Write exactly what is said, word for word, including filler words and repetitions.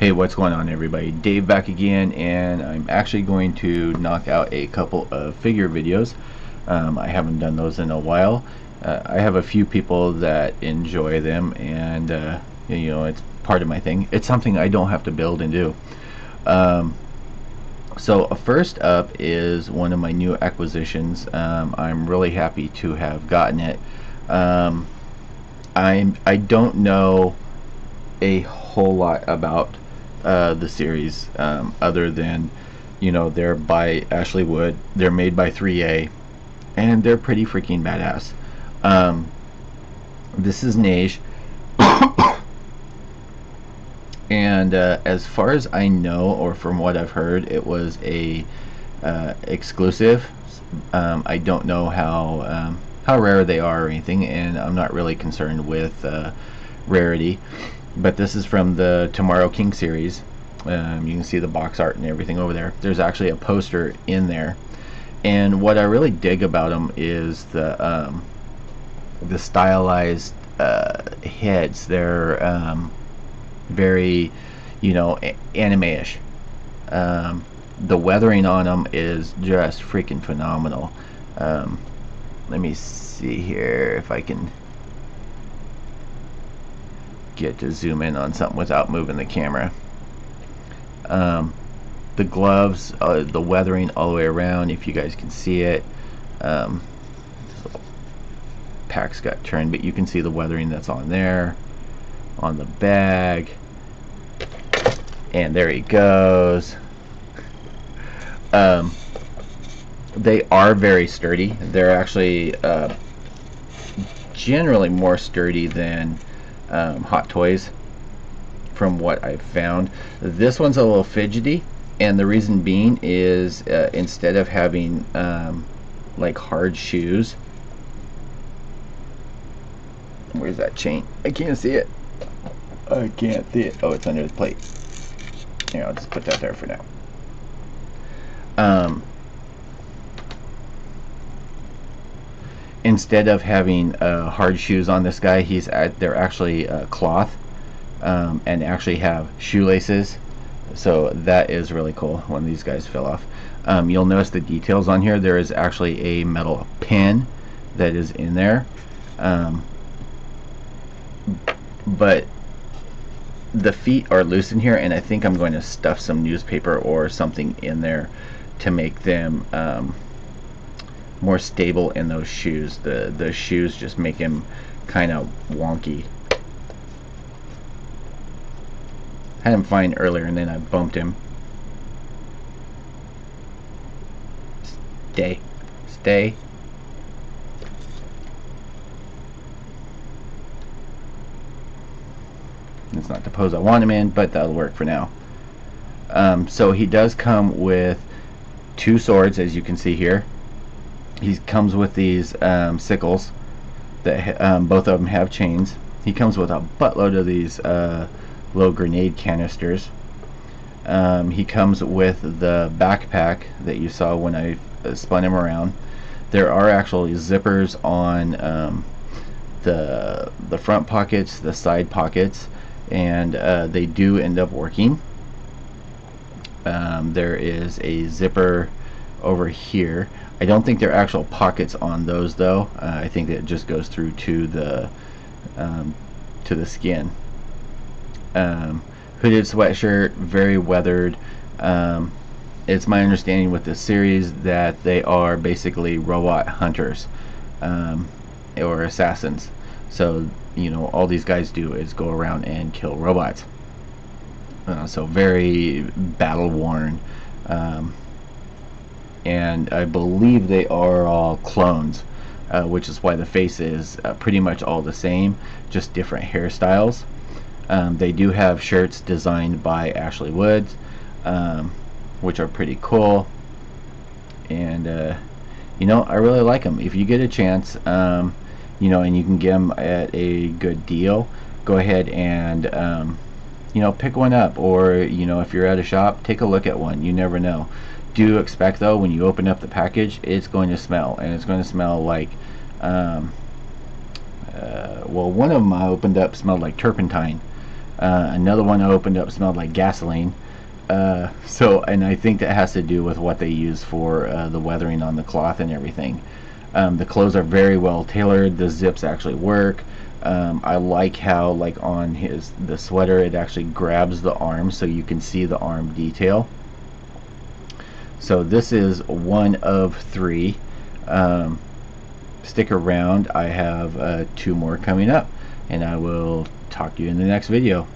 Hey, what's going on everybody? Dave back again, and I'm actually going to knock out a couple of figure videos. Um, I haven't done those in a while. Uh, I have a few people that enjoy them, and uh, you know, it's part of my thing. It's something I don't have to build and do. Um, so first up is one of my new acquisitions. Um, I'm really happy to have gotten it. Um, I'm, I don't know a whole lot about Uh, the series, um, other than, you know, they're by Ashley Wood, they're made by three A, and they're pretty freaking badass. Um, this is Nage, and uh, as far as I know, or from what I've heard, it was a uh, exclusive. Um, I don't know how um, how rare they are or anything, and I'm not really concerned with uh, rarity. But this is from the Tomorrow King series. Um, you can see the box art and everything over there. There's actually a poster in there, and what I really dig about them is the um, the stylized uh, heads. They're um, very, you know, anime-ish. Um, the weathering on them is just freaking phenomenal. Um, let me see here if I can get to zoom in on something without moving the camera. Um, the gloves, uh, the weathering all the way around, if you guys can see it. Um, this little pack's got turned, but you can see the weathering that's on there, on the bag, and there he goes. Um, they are very sturdy. They're actually uh, generally more sturdy than Um, hot toys, from what I've found. This one's a little fidgety, and the reason being is uh, instead of having um, like hard shoes, where's that chain? I can't see it. I can't see it. Oh, it's under the plate. Yeah, I'll just put that there for now. Um, instead of having uh, hard shoes on this guy, he's at, they're actually uh, cloth, um, and actually have shoelaces, so that is really cool when these guys fell off. Um, you'll notice the details on here. There is actually a metal pin that is in there, um, but the feet are loose in here, and I think I'm going to stuff some newspaper or something in there to make them um, more stable in those shoes. The the shoes just make him kind of wonky. Had him fine earlier, and then I bumped him. Stay, stay. It's not the pose I want him in, but that'll work for now. Um, so he does come with two swords, as you can see here. He comes with these um, sickles that um, both of them have chains. He comes with a buttload of these uh, little grenade canisters. Um, he comes with the backpack that you saw when I spun him around. There are actually zippers on um, the the front pockets, the side pockets, and uh, they do end up working. Um, there is a zipper over here. I don't think there are actual pockets on those, though. Uh, I think that it just goes through to the um, to the skin. Um, hooded sweatshirt, very weathered. Um, it's my understanding with this series that they are basically robot hunters, um, or assassins. So, you know, all these guys do is go around and kill robots. Uh, so very battle-worn. Um, and I believe they are all clones, uh, which is why the face is uh, pretty much all the same, just different hairstyles. Um, they do have shirts designed by Ashley Wood, um, which are pretty cool, and uh, you know, I really like them. If you get a chance, um, you know, and you can get them at a good deal, go ahead and um, you know, pick one up, or you know, if you're at a shop, take a look at one. You never know. Do expect, though, when you open up the package, it's going to smell, and it's going to smell like um, uh, well, one of them I opened up smelled like turpentine, Uh, another one I opened up smelled like gasoline. Uh, so, and I think that has to do with what they use for uh, the weathering on the cloth and everything. Um, the clothes are very well tailored. The zips actually work. Um, I like how, like on his the sweater, it actually grabs the arm, so you can see the arm detail. So this is one of three. Um, stick around. I have uh, two more coming up, and I will talk to you in the next video.